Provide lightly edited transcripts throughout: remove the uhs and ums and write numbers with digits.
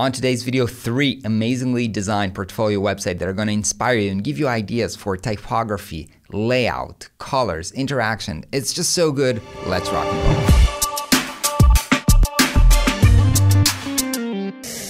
On today's video, 3 amazingly designed portfolio websites that are going to inspire you and give you ideas for typography, layout, colors, interaction. It's just so good. Let's rock and roll.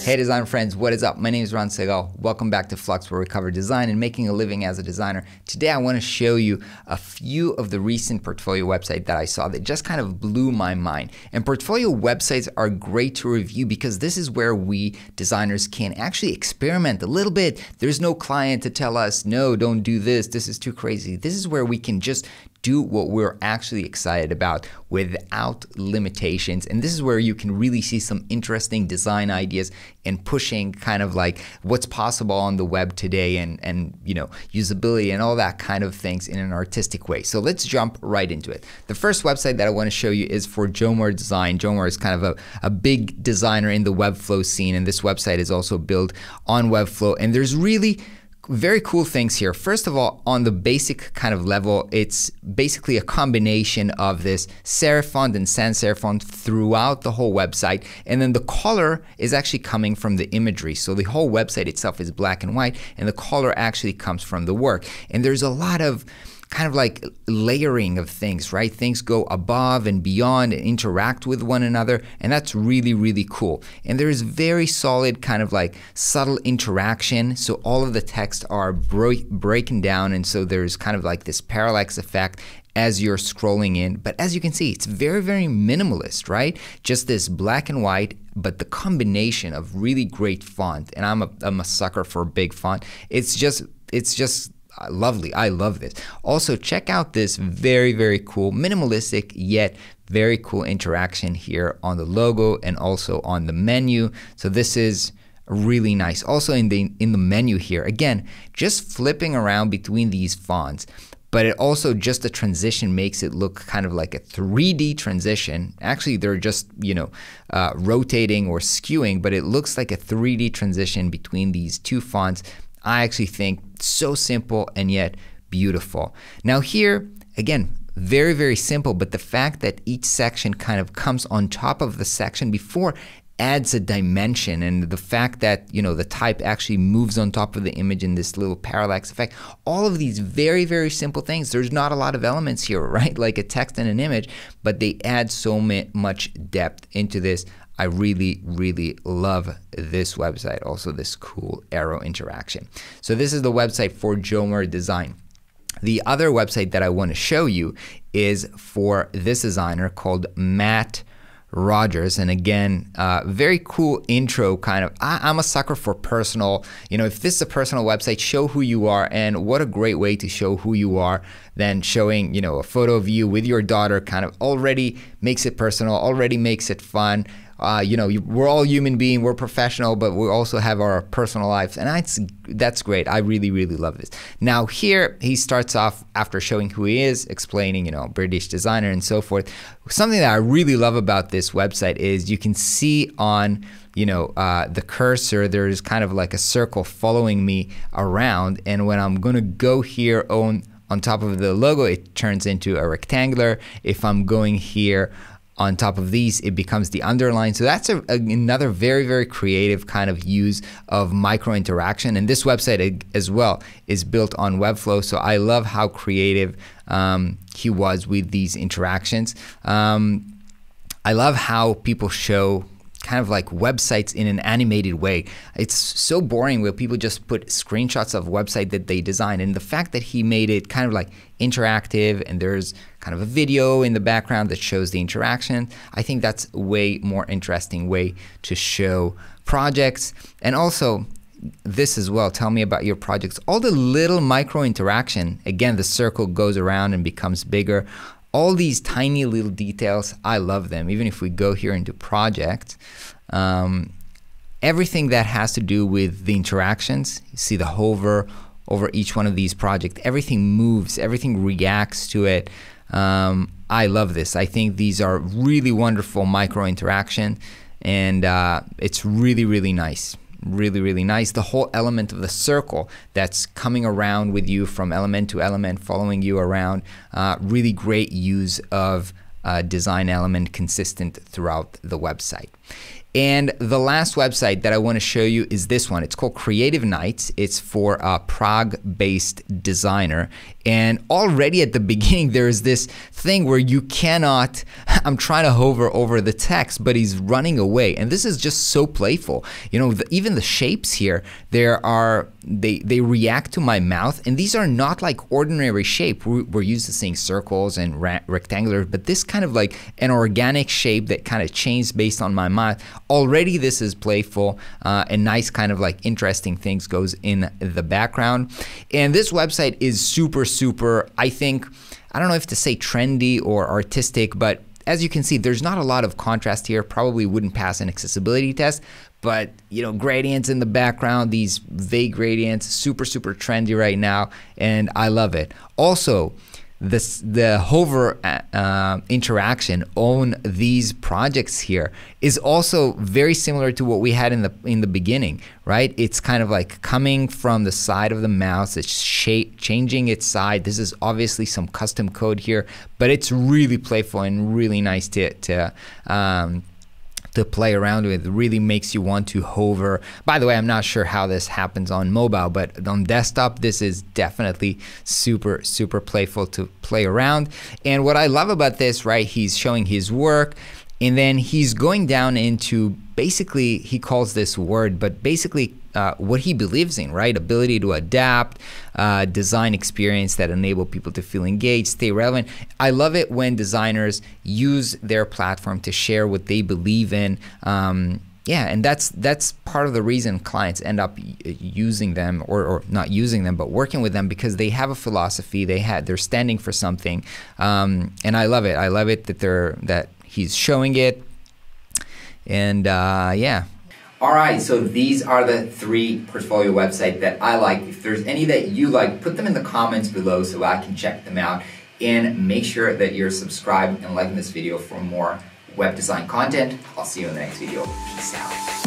Hey design friends, what is up? My name is Ron Segal. Welcome back to Flux, where we cover design and making a living as a designer. Today I want to show you a few of the recent portfolio websites that I saw that just kind of blew my mind. And portfolio websites are great to review because this is where we designers can actually experiment a little bit. There's no client to tell us, no, don't do this, this is too crazy. This is where we can just do what we're actually excited about without limitations. And this is where you can really see some interesting design ideas and pushing kind of like what's possible on the web today and you know, usability and all that kind of things in an artistic way. So let's jump right into it. The first website that I want to show you is for Jomor Design. Jomor is kind of a big designer in the Webflow scene, and this website is also built on Webflow, and there's really very cool things here. First of all, on the basic kind of level, it's basically a combination of this serif font and sans serif font throughout the whole website. And then the color is actually coming from the imagery. So the whole website itself is black and white, and the color actually comes from the work. And there's a lot of kind of like layering of things, right? Things go above and beyond and interact with one another, and that's really, really cool. And there is very solid kind of like subtle interaction, so all of the text are breaking down, and so there's kind of like this parallax effect as you're scrolling in. But as you can see, it's very, very minimalist, right? Just this black and white, but the combination of really great font, and I'm a sucker for big font. It's just lovely. I love this. Also, check out this very, very cool, minimalistic, yet very cool interaction here on the logo and also on the menu. So this is really nice. Also in the menu here, again, just flipping around between these fonts, but it also just the transition makes it look kind of like a 3D transition. Actually, they're just, you know, rotating or skewing, but it looks like a 3D transition between these two fonts. I actually think so simple and yet beautiful. Now here, again, very, very simple, but the fact that each section kind of comes on top of the section before adds a dimension, and the fact that, you know, the type actually moves on top of the image in this little parallax effect. All of these very, very simple things. There's not a lot of elements here, right? Like a text and an image, but they add so much depth into this. I really, really love this website. Also this cool arrow interaction. So this is the website for Jomor Design. The other website that I want to show you is for this designer called Matt Rogers, and again, very cool intro kind of. I'm a sucker for personal, you know, if this is a personal website, show who you are, and what a great way to show who you are than showing, you know, a photo of you with your daughter. Kind of already makes it personal, already makes it fun. You know, we're all human beings, we're professional, but we also have our personal lives, and that's great. I really, really love this. Now here, he starts off after showing who he is, explaining, you know, British designer and so forth. Something that I really love about this website is you can see on, you know, the cursor, there's kind of like a circle following me around, and when I'm gonna go here on top of the logo, it turns into a rectangular. If I'm going here on top of these, it becomes the underline. So that's another very, very creative kind of use of micro interaction. And this website as well is built on Webflow. So I love how creative he was with these interactions. I love how people show kind of like websites in an animated way. It's so boring where people just put screenshots of website that they design, and the fact that he made it kind of like interactive, and there's kind of a video in the background that shows the interaction. I think that's a way more interesting way to show projects. And also this as well, tell me about your projects. All the little micro interaction, again, the circle goes around and becomes bigger. All these tiny little details, I love them. Even if we go here into project, everything that has to do with the interactions, you see the hover over each one of these projects, everything moves, everything reacts to it. I love this. I think these are really wonderful micro interaction, and it's really, really nice. Really, really nice. The whole element of the circle that's coming around with you from element to element, following you around, really great use of design element consistent throughout the website. And the last website that I want to show you is this one. It's called Creative Nights. It's for a Prague-based designer. And already at the beginning, there is this thing where you cannot, I'm trying to hover over the text, but he's running away. And this is just so playful. You know, even the shapes here, they react to my mouth. And these are not like ordinary shape. We're used to seeing circles and rectangular, but this kind of like an organic shape that kind of changed based on my mouth. Already this is playful and nice, kind of like interesting things goes in the background. And this website is super, I think, I don't know if to say trendy or artistic, but as you can see, there's not a lot of contrast here, probably wouldn't pass an accessibility test, but you know, gradients in the background, these vague gradients, super trendy right now, and I love it. Also, the hover interaction on these projects here is also very similar to what we had in the beginning, right? It's kind of like coming from the side of the mouse, it's changing its side. This is obviously some custom code here, but it's really playful and really nice to play around with. It really makes you want to hover. By the way, I'm not sure how this happens on mobile, but on desktop, this is definitely super playful to play around. And what I love about this, right, he's showing his work, and then he's going down into basically, he calls this word, but basically what he believes in, right? Ability to adapt, design experience that enable people to feel engaged, stay relevant. I love it when designers use their platform to share what they believe in. Yeah, and that's part of the reason clients end up using them, or not using them, but working with them, because they have a philosophy, they're standing for something, and I love it. I love it that he's showing it, and yeah. All right, so these are the 3 portfolio websites that I like. If there's any that you like, put them in the comments below so I can check them out. And make sure that you're subscribed and liking this video for more web design content. I'll see you in the next video. Peace out.